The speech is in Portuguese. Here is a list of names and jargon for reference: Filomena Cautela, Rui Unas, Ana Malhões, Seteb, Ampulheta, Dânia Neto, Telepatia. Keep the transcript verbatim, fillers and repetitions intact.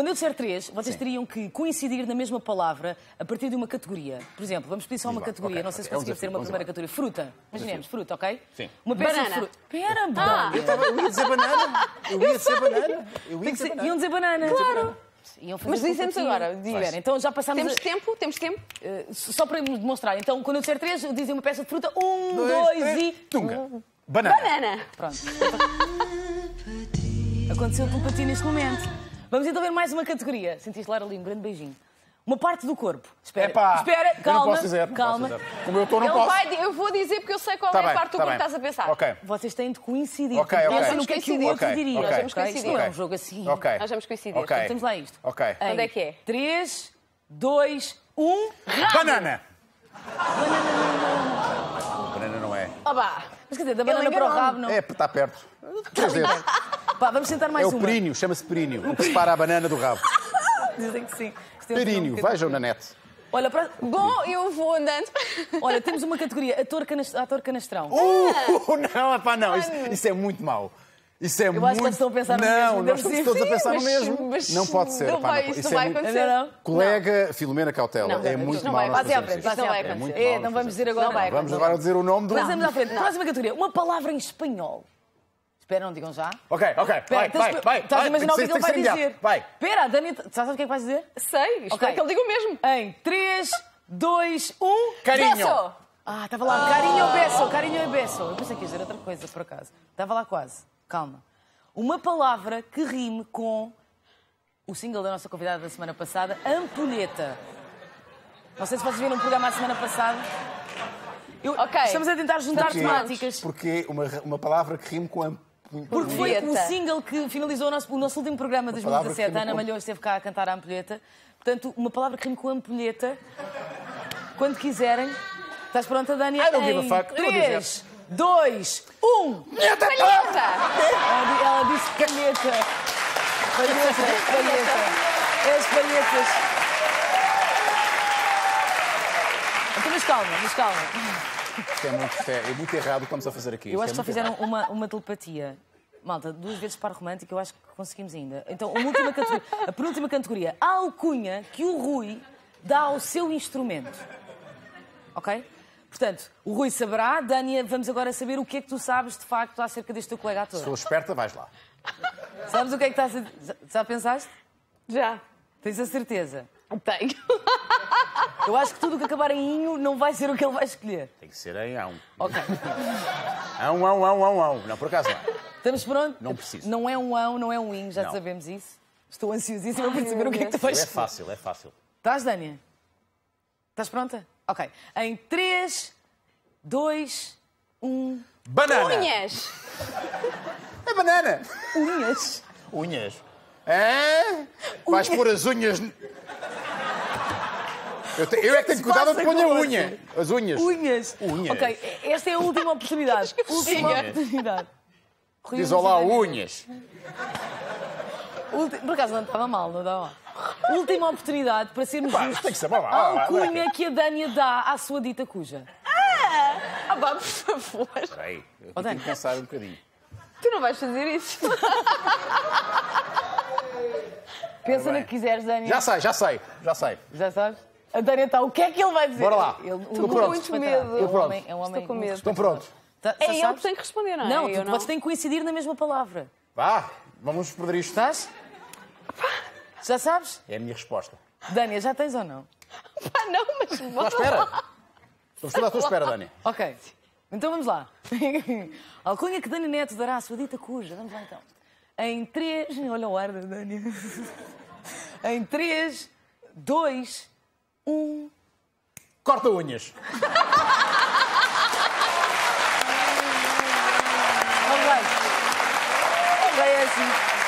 Quando eu disser três, vocês Sim. teriam que coincidir na mesma palavra a partir de uma categoria. Por exemplo, vamos pedir só uma categoria. Okay, não sei okay. se conseguimos é ter uma primeira categoria. Fruta. Imaginemos, fruta, ok? Sim. Uma banana. Fruta. Pera, ah. eu, tava, eu ia dizer banana. Eu ia dizer banana. Eu ia dizer banana. Iam dizer banana. Claro. Mas dizemos agora, diga. Então já passámos. Temos a... tempo, temos tempo. Uh, só para nos demonstrar. Então, quando eu disser três, eu dizem uma peça de fruta. Um, dois, dois três, e. Tunga. Banana. Banana. Pronto. Aconteceu com o Pati neste momento. Vamos então ver mais uma categoria. Sentiste lá ali um grande beijinho. Uma parte do corpo. Espera, Epá, espera, calma. Eu não posso dizer, calma. Não posso dizer. Como eu estou, não Ele posso. Vai, eu vou dizer porque eu sei qual tá é bem, a parte do tá corpo que estás a pensar. Okay. Vocês têm de coincidir. Ok, ok. Pensa no que é que o outro diria. Okay. Nós vamos okay. coincidir. Okay. É um jogo assim. Okay. Nós vamos coincidir. Okay. Então, temos lá isto. Ok. Em onde é que é? três, dois, um... Rápido. Banana! Banana não é. Banana não é. Oba! Mas quer dizer, da banana para o rabo não... É, está perto. Três dedos. Pá, vamos tentar mais uma. É o períneo, chama-se períneo. O que separa a banana do rabo. Dizem que sim. Períneo, um vejam na net. Olha, para... Bom, eu vou andando. Olha, temos uma categoria, ator, canast... ator canastrão. Uh, não, epá, não, isso, isso é muito mau. Isso é eu muito... acho que estão a pensar no não, mesmo. Não, nós estamos todos a pensar no mesmo. Mas... Não pode ser. Não vai, pá, não. Isso, isso vai é acontecer. Muito... Colega não. Filomena Cautela, não, é muito mau. Não vai acontecer. Não vai acontecer. Não vamos dizer agora. Vamos agora dizer o nome do... Vamos à frente. Próxima categoria, uma palavra em espanhol. Espera, não digam já. Ok, ok. Pera, vai, tens... vai, vai. Estás a imaginar o que, que, que ele vai dizer. Enviado. Vai. Espera, Dânia, sabes o que é que vais dizer? Sei, espero okay. que ele diga o mesmo. Em três, dois, um... Carinho. Beso. Ah, estava lá. Oh. Carinho e beso, carinho e beso. Eu pensei que ia dizer outra coisa, por acaso. Estava lá quase. Calma. Uma palavra que rime com o single da nossa convidada da semana passada, Ampulheta. Não sei se vocês viram o programa a semana passada. Eu... Okay. Estamos a tentar juntar porque, temáticas. Porque uma, uma palavra que rime com Ampulheta. Porque foi o single que finalizou o nosso, o nosso último programa de dois mil e dezassete. A Ana Malhões esteve cá a cantar a Ampulheta. Portanto, uma palavra que rime com Ampulheta. Quando quiserem. Estás pronta, Dânia? I don't give a fuck. três, dois, um... Palheta! Ela disse palheta. Palheta, palheta. As palhetas. Então, mas calma, mas calma. Isto é muito, isto é, é muito errado o que estamos a fazer aqui. Eu acho é que só fizeram uma, uma telepatia. Malta, duas vezes par romântico, eu acho que conseguimos ainda. Então, a, última categoria, a penúltima categoria. A alcunha que o Rui dá ao seu instrumento. Ok? Portanto, o Rui saberá. Dânia, vamos agora saber o que é que tu sabes, de facto, acerca deste teu colega ator. Se sou esperta, vais lá. Sabes o que é que estás a... Já, já pensaste? Já. Tens a certeza? Tenho. Eu acho que tudo o que acabar em inho não vai ser o que ele vai escolher. Tem que ser em ão. Ok. Ão, ão, ão, ão, ão. Não, por acaso não. Estamos prontos? Não preciso. Não é um ão, não é um inho, já não. sabemos isso. Estou ansiosíssima para saber o que é que tu vais escolher. É fácil, é fácil. Estás, Dânia? Estás pronta? Ok. Em três, dois, um... Banana! Unhas! É banana! Unhas! Unhas. É? Vais pôr as unhas... Eu, te, eu é que tenho cuidado de pôr a unha. As unhas. Unhas. Unhas. Ok, esta é a última oportunidade. Última oportunidade. Rui, diz olá, unhas. Ulti... Por acaso não estava mal, não estava mal. Última oportunidade para sermos justos. A alcunha que a Dânia dá à sua dita cuja. Ah! Ah, pá, por favor. Espera aí, eu tenho que pensar um bocadinho. Tu não vais fazer isso. Pensa no que quiseres, Dânia. Já sei, já sei, já sei. Já sabes? A Dânia está, o que é que ele vai dizer? Bora lá. Ele, estou com muito medo. É um homem, é um homem. Estou com medo. Estão prontos? É ele que tem que responder, não é? Não, eu tu, não. Vocês têm que coincidir na mesma palavra. Vá, vamos perder isto. Estás? Já sabes? É a minha resposta. Dânia, já tens ou não? Pá, não, mas bora. Espera. Estou à tua espera, Dânia. Ok. Então vamos lá. Alcunha que Dânia Neto dará à sua dita cuja. Vamos lá então. Em três... Olha o ar da Dânia. Em três, dois... Um... Corta-unhas. Vamos lá. É assim.